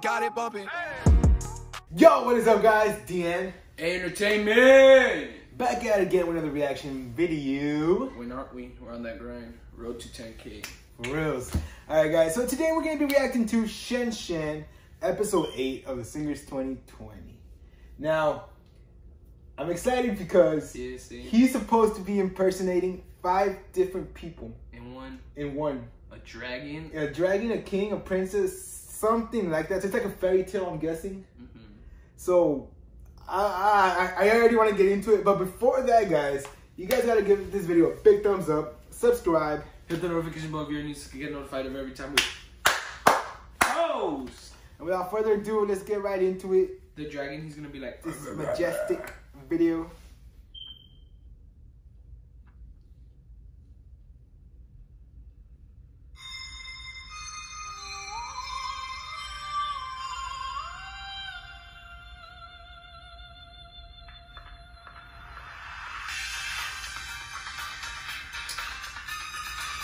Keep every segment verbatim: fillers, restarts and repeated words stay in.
got it bumping. Yo, what is up, guys? D N Entertainment. Back at it again with another reaction video. When aren't we? We're on that grind. Road to ten K. For reals. Alright, guys. So today we're going to be reacting to Zhou Shen, episode eight of The Singers twenty twenty. Now, I'm excited because yes, yes. he's supposed to be impersonating five different people. In one? In one. A dragon? A dragon, a king, a princess, something like that. So it's like a fairy tale, I'm guessing. Mm-hmm. So, I, I, I already want to get into it. But before that, guys, you guys got to give this video a big thumbs up. Subscribe. Hit the notification bell if you're new so you can get notified of every time we post. And without further ado, let's get right into it. The dragon, he's going to be like, this is majestic video.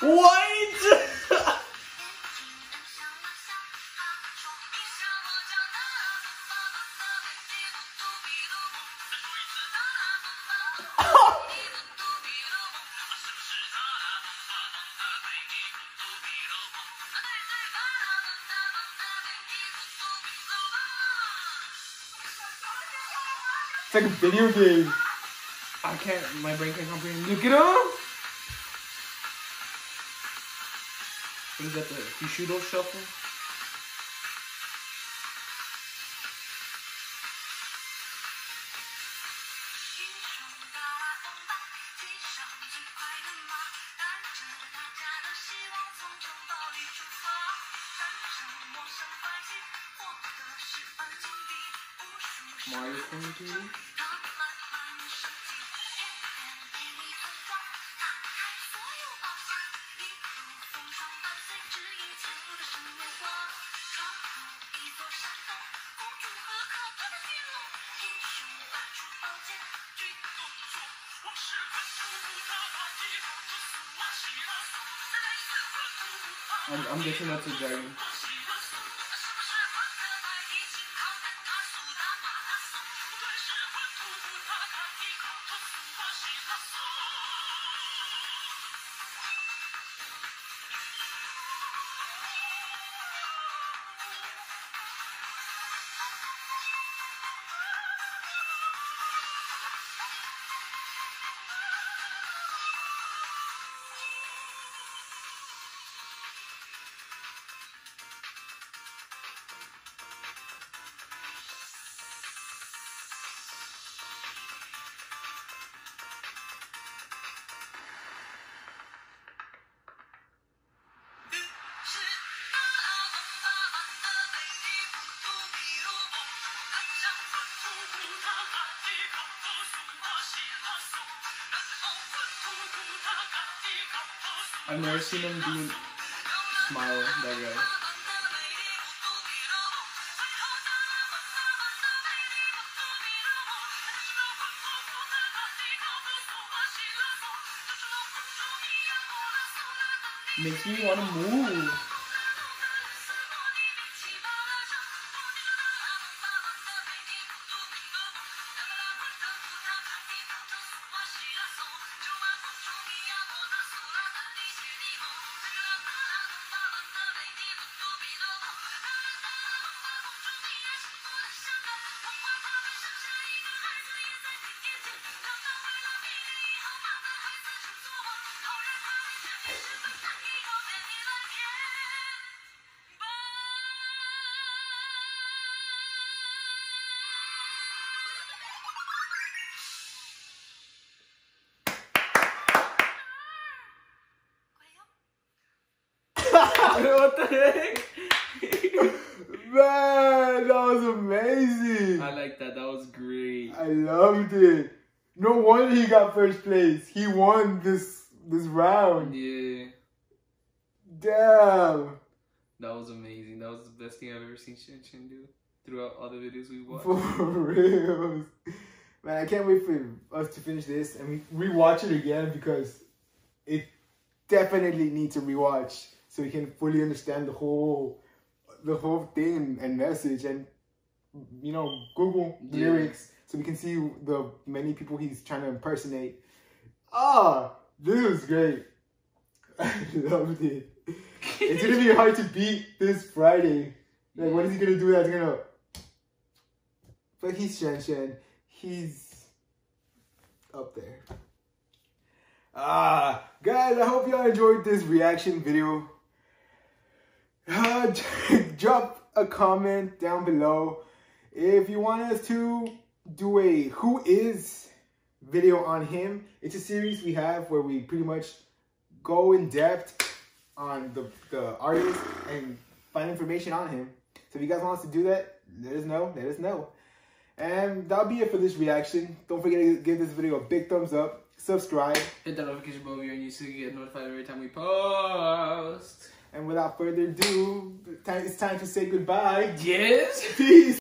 What? It's like a video game. I can't, my brain can't comprehend. Look it up! What is that, the Hushido shuffle? Mario commentary? I'm, I'm guessing that's a dragon. I've never seen him do smile that guy. Makes me wanna move. What the heck? Man, that was amazing. I like that. That was great. I loved it. No wonder he got first place. He won this this round. Yeah. Damn. That was amazing. That was the best thing I've ever seen Shen Shen do throughout all the videos we watched. For real. Man, I can't wait for us to finish this and rewatch it again, because it definitely needs a rewatch so we can fully understand the whole the whole thing and message, and, you know, Google yeah. lyrics so we can see the many people he's trying to impersonate. Ah, this was great. I loved it. It's gonna be hard to beat this Friday. Like, what is he gonna do that's gonna... But he's Shen Shen. He's up there. Ah, guys, I hope y'all enjoyed this reaction video. Uh, drop a comment down below if you want us to do a Who Is video on him. It's a series we have where we pretty much go in depth on the, the artist and find information on him. So if you guys want us to do that, let us know, let us know. And that'll be it for this reaction. Don't forget to give this video a big thumbs up, subscribe, hit that notification bell if you're on YouTube so you get notified every time we post. And without further ado, it's time to say goodbye. Yes. Peace.